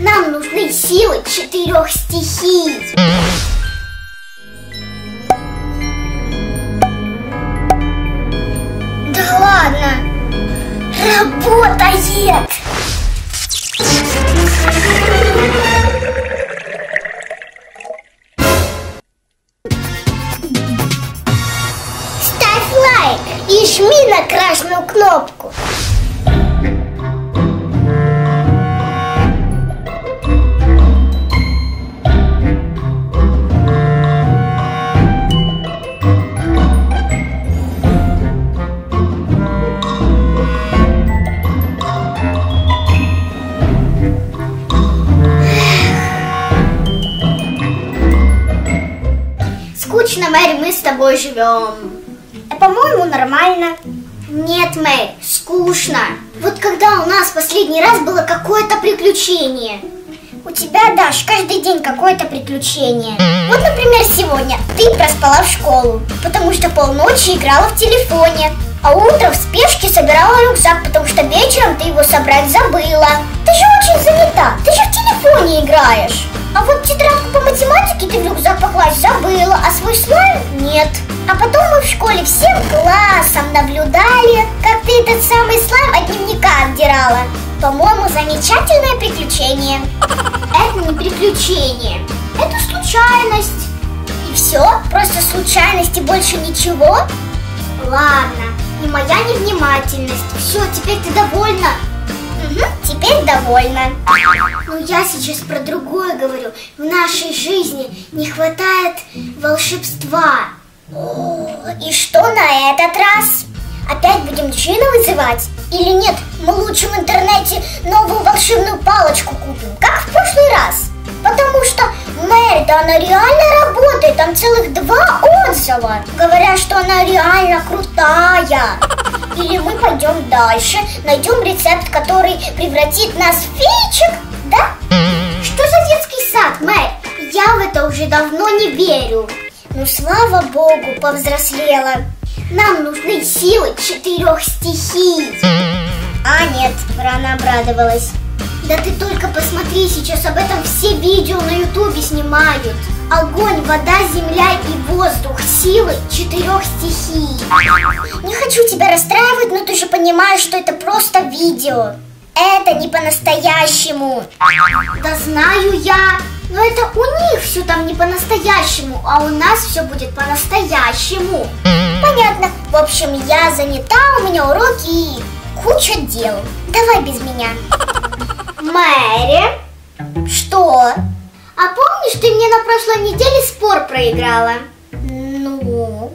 Нам нужны силы 4 стихий. Да ладно, работает! Ставь лайк и жми на красную кнопку. Скучно, Мэри, мы с тобой живем. По-моему, нормально. Нет, Мэри, скучно. Вот когда у нас последний раз было какое-то приключение. У тебя, Даш, каждый день какое-то приключение. Вот, например, сегодня ты проспала в школу, потому что полночи играла в телефоне, а утром в спешке собирала рюкзак, потому что вечером ты его собрать забыла. Ты же очень занята, ты же в телефоне играешь. А вот тетрадку по математике ты в рюкзак покласть забыла, а свой слайм нет. А потом мы в школе всем классом наблюдали, как ты этот самый слайм от дневника отдирала. По-моему, замечательное приключение. Это не приключение, это случайность. И все? Просто случайность и больше ничего? Ладно, и моя невнимательность. Все, теперь ты довольна? Угу, теперь довольна. Но я сейчас про другое говорю. В нашей жизни не хватает волшебства. И что на этот раз? Опять будем джина вызывать? Или нет, мы лучше в интернете новую волшебную палочку купим, как в прошлый раз. Потому что Мэри, да она реально работает. Там целых 2 отзыва. Говорят, что она реально крутая. Или мы пойдем дальше, найдем рецепт, который превратит нас в феечек, да? Что за детский сад, Мэри? Я в это уже давно не верю. Ну, слава богу, повзрослела. Нам нужны силы 4 стихий. А нет, рано обрадовалась. Да ты только посмотри, сейчас об этом все видео на ютубе снимают. Огонь, вода, земля и воздух. Силы 4 стихий. Не хочу тебя расстраивать, но ты же понимаешь, что это просто видео. Это не по-настоящему. Да знаю я. Но это у них все там не по-настоящему, а у нас все будет по-настоящему. Понятно. В общем, я занята, у меня уроки и куча дел. Давай без меня. Мэри? Что? А помнишь, ты мне на прошлой неделе спор проиграла? Ну?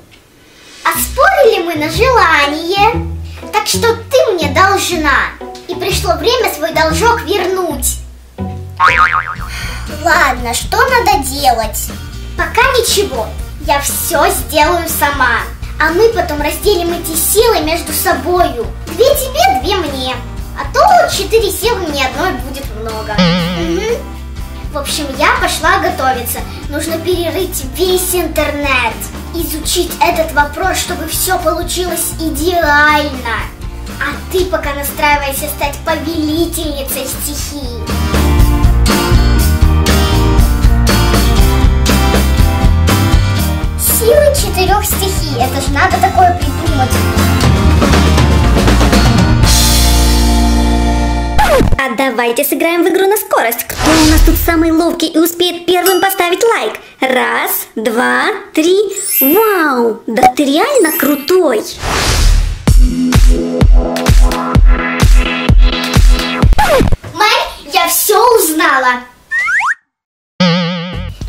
А спорили мы на желание. Так что ты мне должна. И пришло время свой должок вернуть. Ладно, что надо делать? Пока ничего. Я все сделаю сама. А мы потом разделим эти силы между собою. 2 тебе, 2 мне. А то 4 силы мне одной будет много. В общем, я пошла готовиться. Нужно перерыть весь интернет. Изучить этот вопрос, чтобы все получилось идеально. А ты пока настраивайся стать повелительницей стихии. Силы 4 стихий. Это же надо такое придумать. А давайте сыграем в игру на скорость. Кто у нас тут самый ловкий и успеет первым поставить лайк? 1, 2, 3. Вау! Да ты реально крутой! Мэри, я все узнала.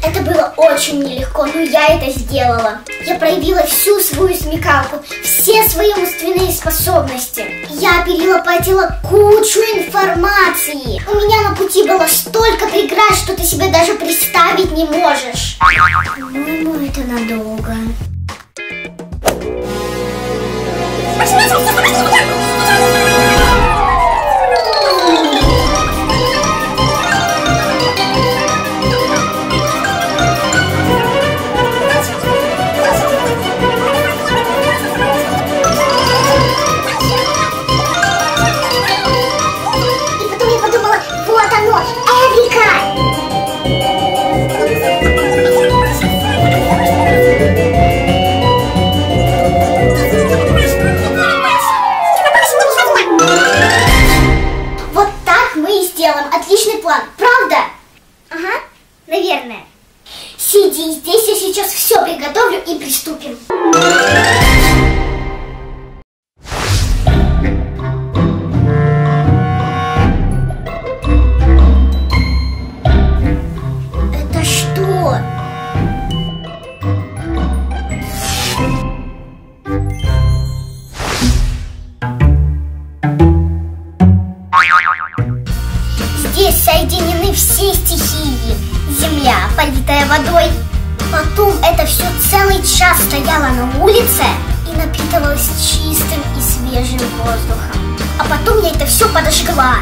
Это было очень нелегко, но я это сделала. Я проявила всю свою смекалку, все свои умственные способности. Я перелопатила кучу информации. У меня на пути было столько преград, что ты себе даже представить не можешь. По-моему, это надолго. целом отличный план, правда? Ага, наверное. Сиди здесь, я сейчас все приготовлю и приступим. Это что? Здесь соединены все стихии. Земля, политая водой. Потом это все целый час стояло на улице и напитывалось чистым и свежим воздухом. А потом я это все подожгла.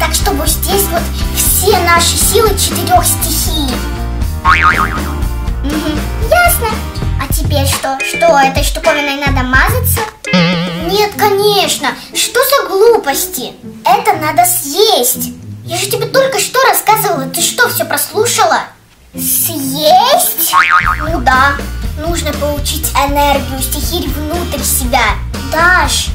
Так что вот здесь вот все наши силы четырех стихий. Угу. Ясно. А теперь что? Что, этой штуковиной надо мазаться? Нет, конечно. Что за глупости? Это надо съесть. Я же тебе только что рассказывала, ты что, все прослушала? Съесть? Ну да, нужно получить энергию, стихирь внутрь себя. Даш,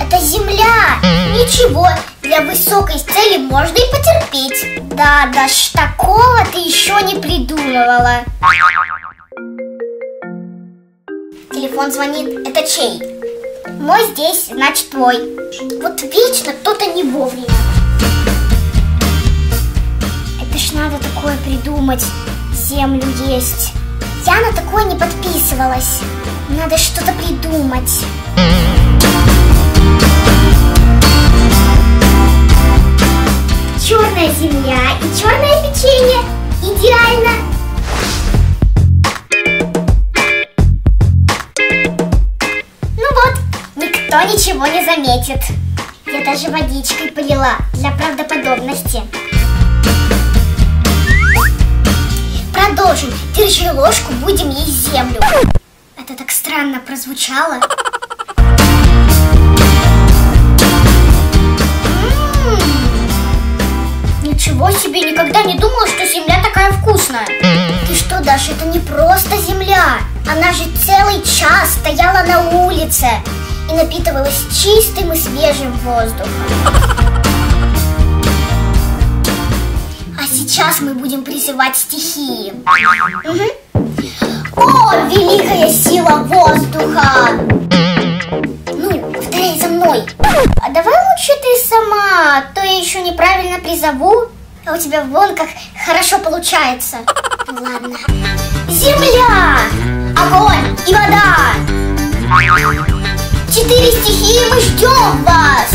это земля. Ничего, для высокой цели можно и потерпеть. Да, Даш, такого ты еще не придумывала. Телефон звонит, это чей? Мой здесь, значит твой. Вот вечно кто-то не вовремя. Надо такое придумать, землю есть. Я на такое не подписывалась. Надо что-то придумать. Черная земля и черное печенье. Идеально. Ну вот, никто ничего не заметит. Я даже водичкой полила для правдоподобности. Продолжим. Держи ложку, будем есть землю. Это так странно прозвучало. Ничего себе, никогда не думала, что земля такая вкусная. Ты что, Даша, это не просто земля. Она же целый час стояла на улице и напитывалась чистым и свежим воздухом. Сейчас мы будем призывать стихии. Угу. О, великая сила воздуха! Ну, повторяй за мной. А давай лучше ты сама, то я еще неправильно призову. А у тебя вон как хорошо получается. Ладно. Земля, огонь и вода. 4 стихии, мы ждем вас.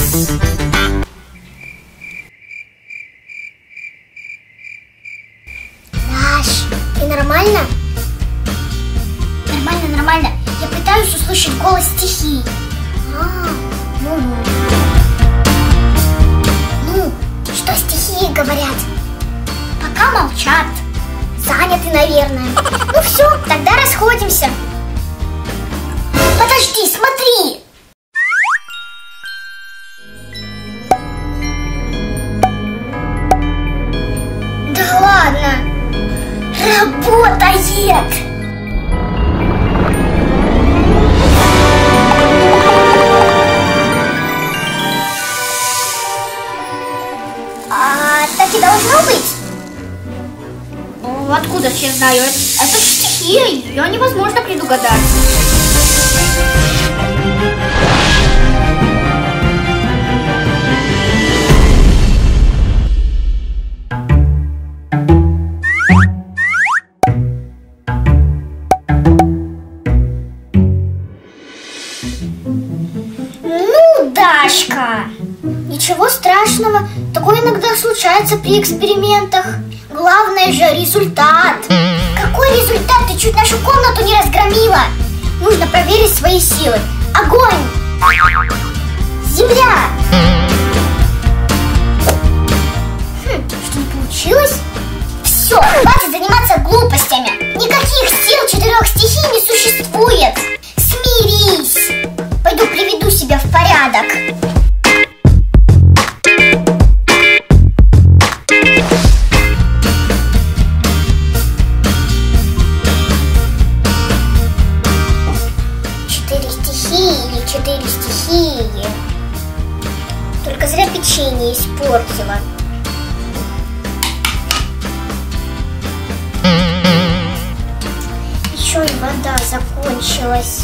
Нормально? Нормально, нормально. Я пытаюсь услышать голос стихии. Ну, что стихии говорят? Пока молчат. Заняты, наверное. Ну все, тогда расходимся. Подожди, смотри. Да ладно. Работает! А так и должно быть? Откуда я знаю? Это же стихия, ее невозможно предугадать. Ничего страшного, такое иногда случается при экспериментах. Главное же результат. Какой результат? Ты чуть нашу комнату не разгромила. Нужно проверить свои силы. Огонь! Земля! Что, не получилось? Все, хватит заниматься глупостями. Никаких сил 4 стихий не существует. Смирись! Пойду приведу себя в порядок. Только зря печенье испортила. закончилась.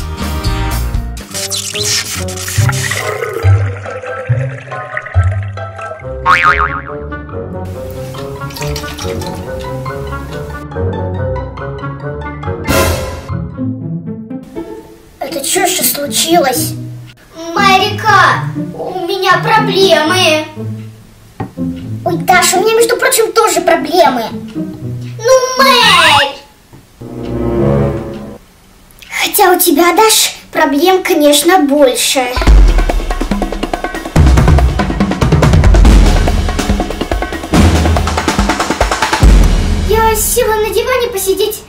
Это что же случилось? Марика, у меня проблемы. Ой, Даша, у меня, между прочим, тоже проблемы. Ну, Мэй! Хотя у тебя, Даш, проблем, конечно, больше. Я села на диване посидеть